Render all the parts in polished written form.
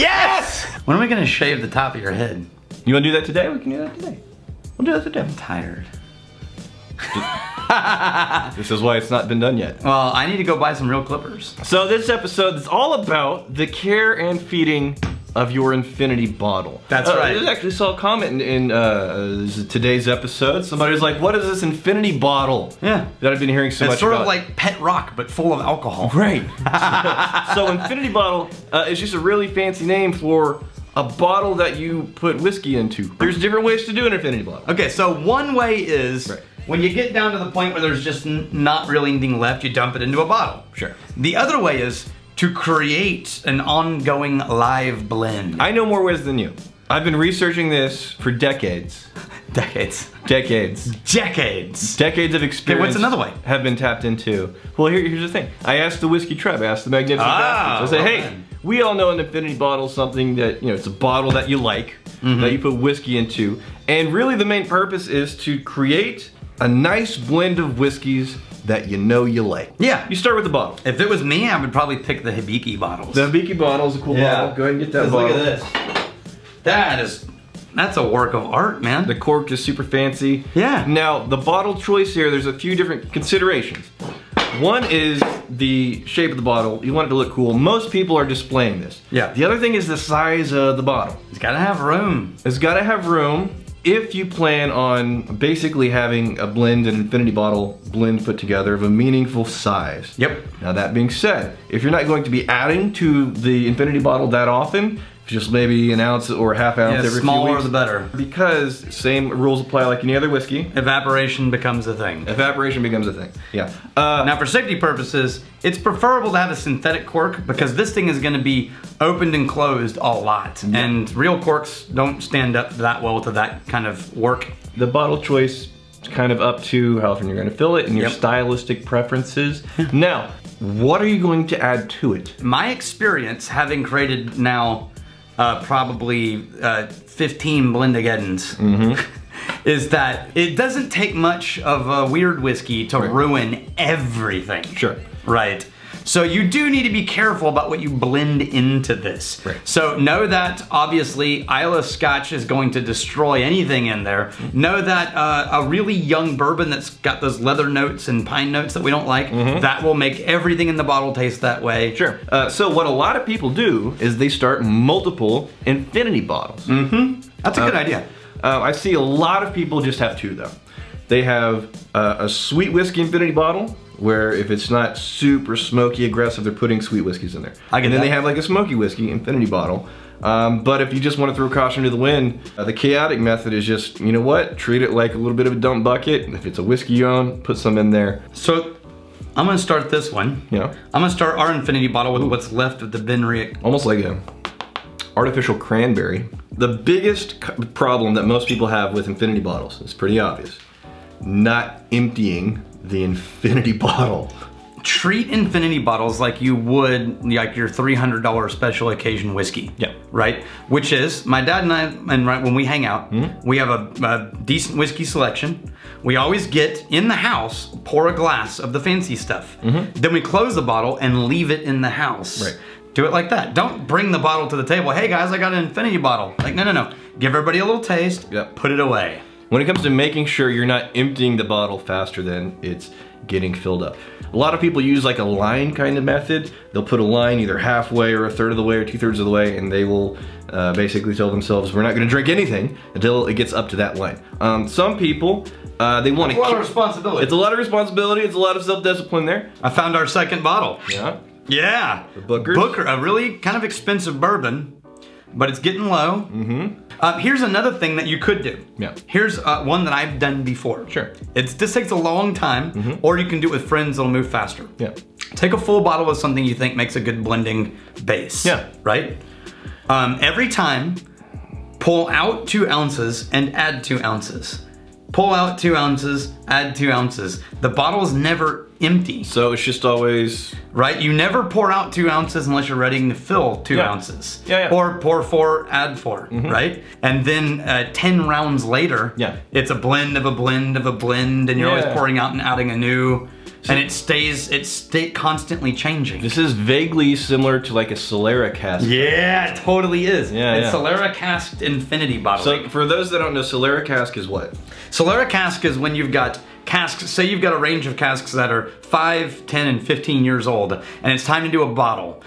Yes! When are we gonna shave the top of your head? You wanna do that today? We can do that today. We'll do that today. I'm tired. This is why it's not been done yet. Well, I need to go buy some real clippers. So this episode is all about the care and feeding of your infinity bottle. That's right. I actually saw a comment in today's episode. Somebody was like, what is this infinity bottle? Yeah. That I've been hearing so much about. It's sort of like Pet Rock, but full of alcohol. Right. So infinity bottle is just a really fancy name for a bottle that you put whiskey into. There's different ways to do an infinity bottle. Okay, so one way is, right, when you get down to the point where there's just not really anything left, you dump it into a bottle. Sure. The other way is to create an ongoing live blend. I know more ways than you. I've been researching this for decades. Decades. Decades. Decades. Decades of experience. Okay, what's another way? Have been tapped into. Well, here's the thing. I asked the Whiskey Tribe, I asked the Magnificent Raspers. I said, hey, we all know an infinity bottle is something that, you know, it's a bottle that you like, that you put whiskey into. And really the main purpose is to create a nice blend of whiskeys that you know you like. Yeah. You start with the bottle. If it was me, I would probably pick the Hibiki bottles. The Hibiki bottle's a cool bottle. Go ahead and get that bottle. Look at this. That's a work of art, man. The cork is super fancy. Yeah. Now, the bottle choice here, there's a few different considerations. One is the shape of the bottle. You want it to look cool. Most people are displaying this. Yeah. The other thing is the size of the bottle. It's gotta have room. It's gotta have room. If you plan on basically having a blend, an infinity bottle blend put together of a meaningful size. Yep. Now that being said, if you're not going to be adding to the infinity bottle that often, just maybe an ounce or a half ounce every few weeks. Smaller the better. Because same rules apply like any other whiskey. Evaporation becomes a thing. Evaporation becomes a thing, yeah. Now for safety purposes, it's preferable to have a synthetic cork because this thing is gonna be opened and closed a lot. Yeah. And real corks don't stand up that well to that kind of work. The bottle choice is kind of up to how often you're gonna fill it and your stylistic preferences. Now, what are you going to add to it? My experience having created now probably 15 Blendageddons, is that it doesn't take much of a weird whiskey to ruin everything. Sure. Right. So you do need to be careful about what you blend into this. Right. So know that, obviously, Islay Scotch is going to destroy anything in there. Know that a really young bourbon that's got those leather notes and pine notes that we don't like, that will make everything in the bottle taste that way. Sure. So what a lot of people do is they start multiple infinity bottles. That's a good idea. I see a lot of people just have two, though. They have a sweet whiskey infinity bottle, where if it's not super smoky aggressive, they're putting sweet whiskeys in there. And then they have like a smoky whiskey infinity bottle. But if you just want to throw caution to the wind, the chaotic method is just, you know what, treat it like a little bit of a dump bucket. If it's a whiskey you own, put some in there. So I'm gonna start this one. Yeah. I'm gonna start our infinity bottle with what's left of the Benriach. Almost like a artificial cranberry. The biggest problem that most people have with infinity bottles is pretty obvious. Not emptying the infinity bottle. Treat infinity bottles like you would like your $300 special occasion whiskey. Yeah. Right? Which is, my dad and I, when we hang out, we have a decent whiskey selection. We always get in the house, pour a glass of the fancy stuff. Then we close the bottle and leave it in the house. Right. Do it like that. Don't bring the bottle to the table. Hey guys, I got an infinity bottle. Like, no, no, no. Give everybody a little taste, put it away. When it comes to making sure you're not emptying the bottle faster than it's getting filled up. A lot of people use like a line kind of method. They'll put a line either halfway or a third of the way or 2/3 of the way, and they will basically tell themselves, we're not gonna drink anything until it gets up to that line. Some people, they wanna- It's a lot of responsibility. It's a lot of responsibility, it's a lot of self-discipline there. I found our second bottle. Yeah. Yeah. The Booker's. Booker, a really kind of expensive bourbon, but it's getting low. Here's another thing that you could do. Yeah. Here's one that I've done before. Sure. This takes a long time, or you can do it with friends, it'll move faster. Yeah. Take a full bottle of something you think makes a good blending base. Yeah. Right? Every time, pull out 2 ounces and add 2 ounces. Pull out 2 ounces, add 2 ounces. The bottle's never empty. So it's just always... Right, you never pour out 2 ounces unless you're ready to fill two ounces. Yeah, yeah. Or pour four, add four, right? And then 10 rounds later, it's a blend of a blend of a blend, and you're always pouring out and adding a new... So and it's constantly changing. This is vaguely similar to like a Solera cask. Yeah, it totally is. Yeah, it's Solera cask infinity bottle. So for those that don't know, Solera cask is what? Solera cask is when you've got casks, say you've got a range of casks that are 5, 10, and 15 years old, and it's time to do a bottle.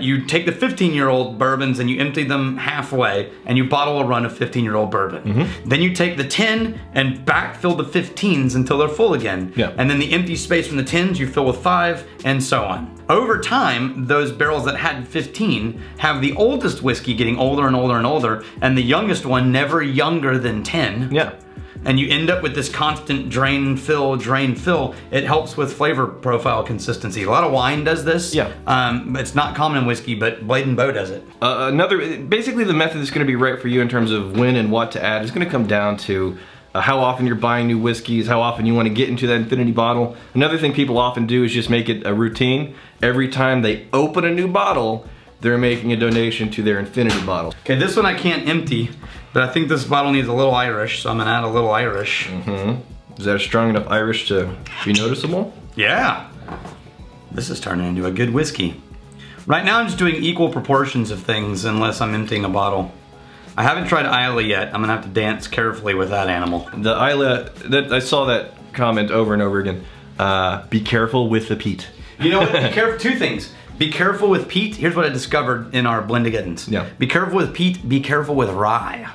You take the 15-year-old bourbons and you empty them halfway, and you bottle a run of 15-year-old bourbon. Then you take the 10 and backfill the 15s until they're full again. And then the empty space from the 10s you fill with 5, and so on. Over time, those barrels that had 15 have the oldest whiskey getting older and older and older, and the youngest one never younger than 10. And you end up with this constant drain, fill, drain, fill. It helps with flavor profile consistency. A lot of wine does this. It's not common in whiskey, but Blade & Bow does it. Basically the method that's gonna be right for you in terms of when and what to add is gonna come down to how often you're buying new whiskeys, how often you wanna get into that infinity bottle. Another thing people often do is just make it a routine. Every time they open a new bottle, they're making a donation to their infinity bottle. Okay, this one I can't empty, but I think this bottle needs a little Irish, so I'm gonna add a little Irish. Is that strong enough Irish to be noticeable? Yeah. This is turning into a good whiskey. Right now I'm just doing equal proportions of things unless I'm emptying a bottle. I haven't tried Islay yet. I'm gonna have to dance carefully with that animal. The Islay, I saw that comment over and over again. Be careful with the peat. You know what, be careful, two things. Be careful with peat. Here's what I discovered in our Blendigeddons. Be careful with peat, be careful with rye.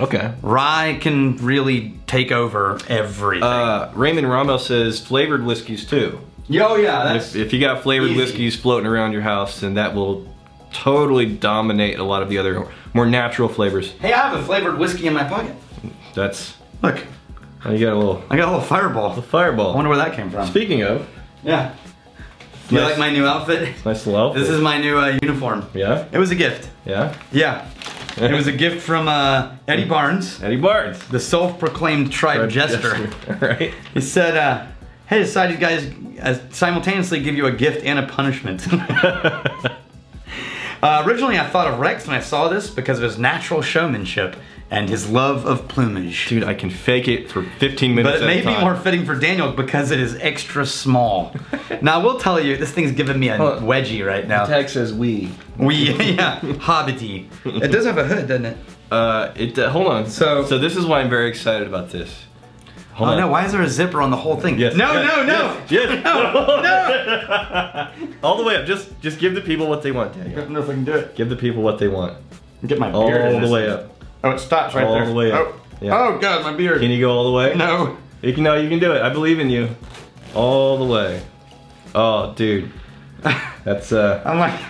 Okay. Rye can really take over everything. Raymond Rommel says flavored whiskeys too. Oh yeah, that's if you got flavored whiskeys floating around your house, then that will totally dominate a lot of the other more natural flavors. Hey, I have a flavored whiskey in my pocket. That's... Look. You got a little... I got a little Fireball. A Fireball. I wonder where that came from. Speaking of... Yeah. You like my new outfit? Nice little outfit. This is my new uniform. Yeah? It was a gift. Yeah? Yeah. It was a gift from Eddie Barnes. Eddie Barnes. The self-proclaimed tribe jester. Right. He said, hey, decided guys simultaneously give you a gift and a punishment. Originally I thought of Rex when I saw this because of his natural showmanship and his love of plumage. Dude, I can fake it for 15 minutes at a time. But it may be more fitting for Daniel because it is extra small. Now, I will tell you, this thing's giving me a wedgie right now. The tag says we. Hobbity. It does have a hood, doesn't it? Hold on. So this is why I'm very excited about this. Hold on. No, why is there a zipper on the whole thing? No. All the way up, just give the people what they want, Daniel. I don't know if I can do it. Give the people what they want. Get my beard. All the way up. Oh, it stops right there. All the way up. Oh God, my beard. Can you go all the way? No. You can, no, you can do it. I believe in you. All the way. Oh, dude. That's, I'm like...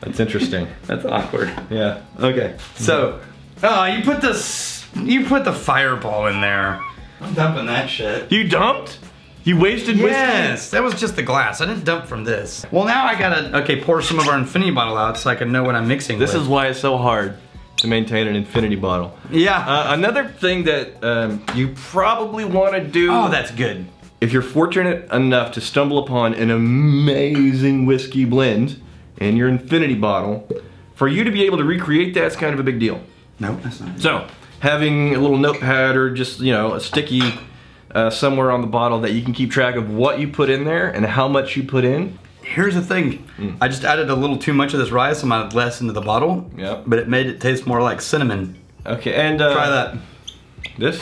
That's interesting. That's awkward. Yeah. Okay. So, oh, you put the Fireball in there. I'm dumping that shit. You dumped? You wasted whiskey? Yes, that was just the glass. I didn't dump from this. Well, now I gotta, okay, pour some of our infinity bottle out so I can know what I'm mixing with. This is why it's so hard to maintain an infinity bottle. Yeah. Another thing that you probably want to do. Oh, that's good. If you're fortunate enough to stumble upon an amazing whiskey blend in your infinity bottle, for you to be able to recreate that's kind of a big deal. No, that's not. So, having a little notepad or just, you know, a sticky somewhere on the bottle that you can keep track of what you put in there and how much you put in. Here's the thing, I just added a little too much of this rye, some added less into the bottle, but it made it taste more like cinnamon. Okay, and try that. This?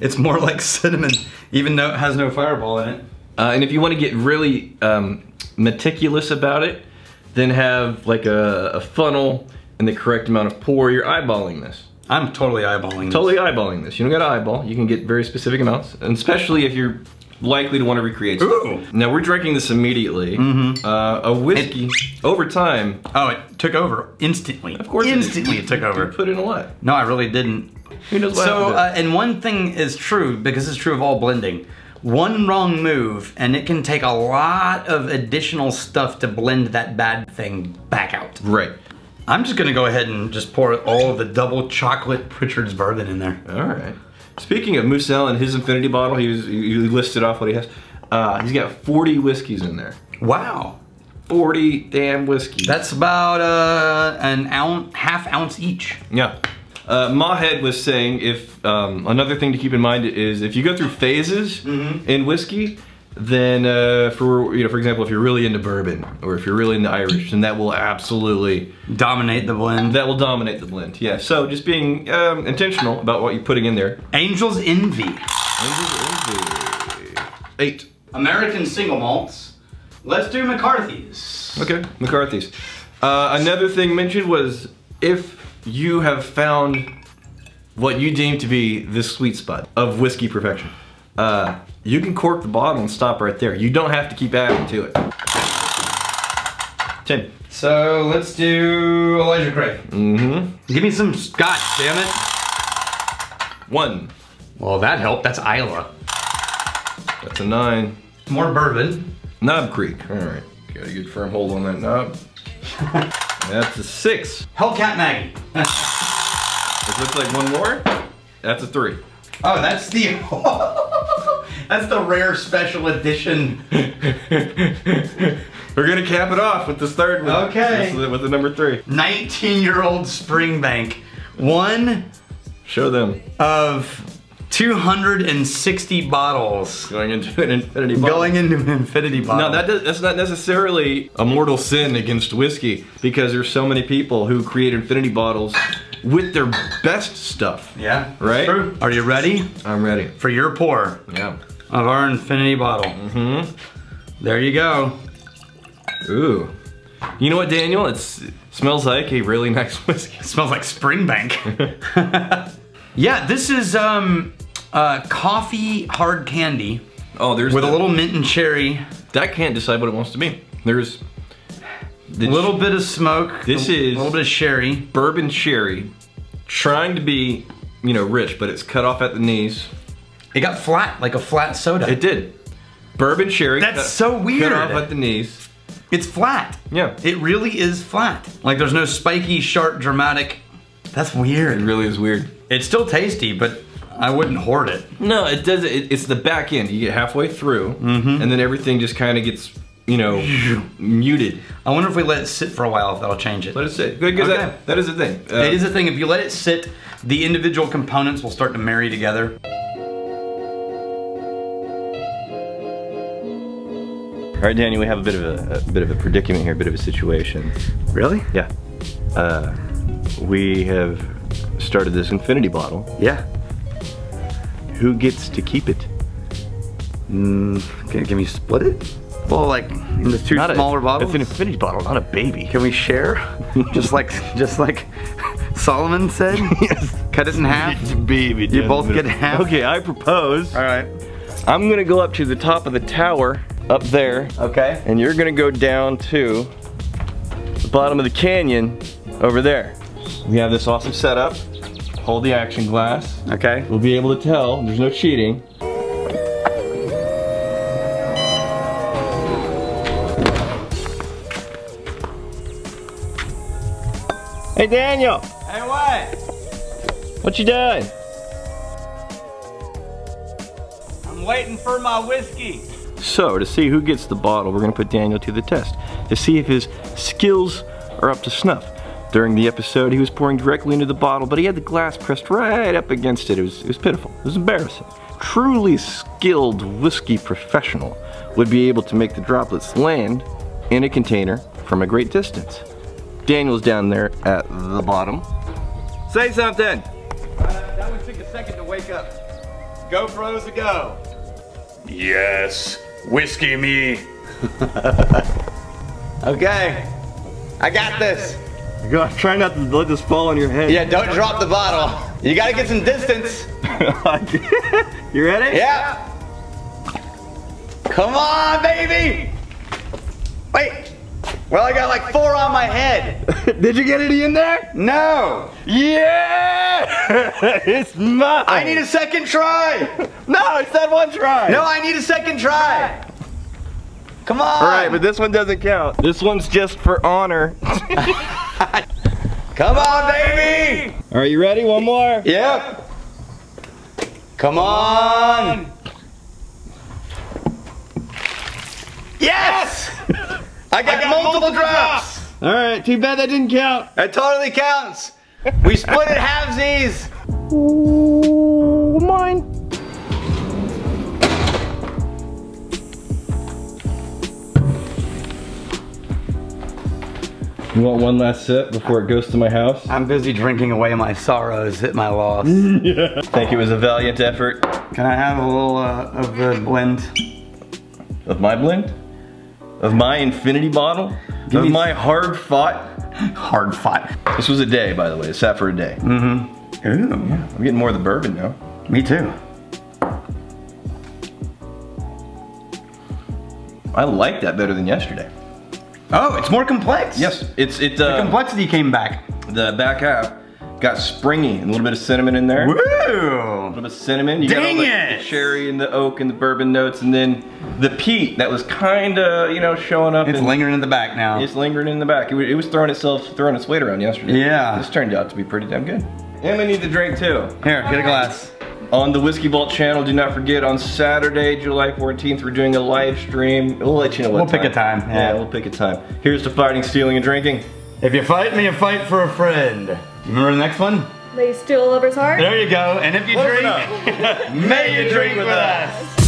It's more like cinnamon, even though it has no Fireball in it. And if you want to get really meticulous about it, then have like a funnel and the correct amount of pour. You're eyeballing this. I'm totally eyeballing this. Totally eyeballing this. You don't got to eyeball, you can get very specific amounts, and especially if you're likely to want to recreate something. Now we're drinking this immediately. A whiskey over time. Oh, it took over instantly. Of course, instantly it took over. You put in a lot. No, I really didn't. Who knows what happened? So, and one thing is true because it's true of all blending. One wrong move, and it can take a lot of additional stuff to blend that bad thing back out. Right. I'm just gonna go ahead and just pour all of the double chocolate Pritchard's bourbon in there. All right. Speaking of Musel and his infinity bottle, he listed off what he has. He's got 40 whiskeys in there. Wow. 40 damn whiskeys. That's about an ounce, half ounce each. Yeah. Mahed was saying if, another thing to keep in mind is if you go through phases in whiskey, then for example, if you're really into bourbon or if you're really into Irish, then that will absolutely dominate the blend. That will dominate the blend, yeah. So just being intentional about what you're putting in there. Angel's Envy. Angel's Envy. 8. American single malts. Let's do McCarthy's. Okay, McCarthy's. Another thing mentioned was if you have found what you deem to be the sweet spot of whiskey perfection, you can cork the bottle and stop right there. You don't have to keep adding to it. 10. So let's do Elijah Craig. Mm-hmm. Give me some scotch, damn it. 1. Well, that helped. That's Isla. That's a 9. More bourbon. Knob Creek. All right. Got a good firm hold on that knob. That's a 6. Hellcat Maggie. It looks like one more. That's a 3. Oh, that's the... That's the rare special edition. We're gonna cap it off with this third one. Okay. With the number 3. 19-year-old Springbank. One. Show them. Of 260 bottles. Going into an infinity bottle. Going into an infinity bottle. No, that's not necessarily a mortal sin against whiskey because there's so many people who create infinity bottles with their best stuff. Yeah. Right? True. Are you ready? I'm ready. For your pour. Yeah. Of our infinity bottle. Mm-hmm. There you go. Ooh. You know what, Daniel? It smells like a really nice whiskey. It smells like Springbank. Yeah, this is coffee hard candy. Oh, there's with a little mint and cherry. That can't decide what it wants to be. There's a little bit of smoke. This is a little bit of sherry. Bourbon sherry, trying to be, you know, rich, but it's cut off at the knees. It got flat, like a flat soda. It did. Bourbon sherry. That's so weird. Cut off at the knees. It's flat. Yeah. It really is flat. Like there's no spiky, sharp, dramatic. That's weird. It really is weird. It's still tasty, but I wouldn't hoard it. No, it doesn't. It's the back end. You get halfway through, and then everything just kind of gets, you know, muted. I wonder if we let it sit for a while if that'll change it. Let it sit. Good, because that is the thing. It is the thing. If you let it sit, the individual components will start to marry together. All right, Daniel, we have a bit of a predicament here, a bit of a situation. Really? Yeah. We have started this infinity bottle. Yeah. Who gets to keep it? Can we split it? Well, like in the two smaller bottles? It's an infinity bottle, not a baby. Can we share? just like Solomon said? Yes. Cut it in half. Baby. You both get half. Okay, I propose. All right. I'm gonna go up to the top of the tower up there. Okay. And you're gonna go down to the bottom of the canyon over there. We have this awesome setup. Hold the action glass. Okay. We'll be able to tell. There's no cheating. Hey, Daniel. Hey, what? What you doing? I'm waiting for my whiskey. So, to see who gets the bottle, we're gonna put Daniel to the test to see if his skills are up to snuff. During the episode, he was pouring directly into the bottle, but he had the glass pressed right up against it. It was pitiful. It was embarrassing. Truly skilled whiskey professional would be able to make the droplets land in a container from a great distance. Daniel's down there at the bottom. Say something. That one took a second to wake up. Go pros a go. Yes, whiskey me. Okay, I got this. God, try not to let this fall on your head. Yeah, don't drop the bottle. You gotta get some distance. You ready? Yeah. Come on, baby. Wait. Well, I got like 4 on my head. Did you get any in there? No. Yeah. It's mine. I need a second try. No, it's that one try. No, I need a second try. Come on. All right, but this one doesn't count. This one's just for honor. Come on, baby! Are you ready? One more? Yep. Come on! Yes! I got multiple drops! Alright, too bad that didn't count. That totally counts! We split it halvesies! Ooh, mine. You want one last sip before it goes to my house? I'm busy drinking away my sorrows at my loss. Yeah. I think it was a valiant effort. Can I have a little of the blend? Of my blend? Of my infinity bottle? Of my hard fought. This was a day, by the way. It sat for a day. Mm-hmm. Ooh, yeah. I'm getting more of the bourbon now. Me too. I like that better than yesterday. Oh, it's more complex. Yes, the complexity came back. The back half got springy and a little bit of cinnamon in there. Woo! A little bit of cinnamon. You got all the cherry and the oak and the bourbon notes, and then the peat that was kind of, you know, showing up. It's lingering in the back now. It's lingering in the back. It was throwing its weight around yesterday. Yeah. This turned out to be pretty damn good. Emma needs a drink too. Here, get a glass. On the Whiskey Vault channel, do not forget, on Saturday, July 14th, we're doing a live stream. We'll let you know what time. We'll pick a time. Yeah, we'll pick a time. Here's to fighting, stealing, and drinking. If you fight me, you fight for a friend. You remember the next one? May you steal a lover's heart. There you go. And if you drink, may you drink with us.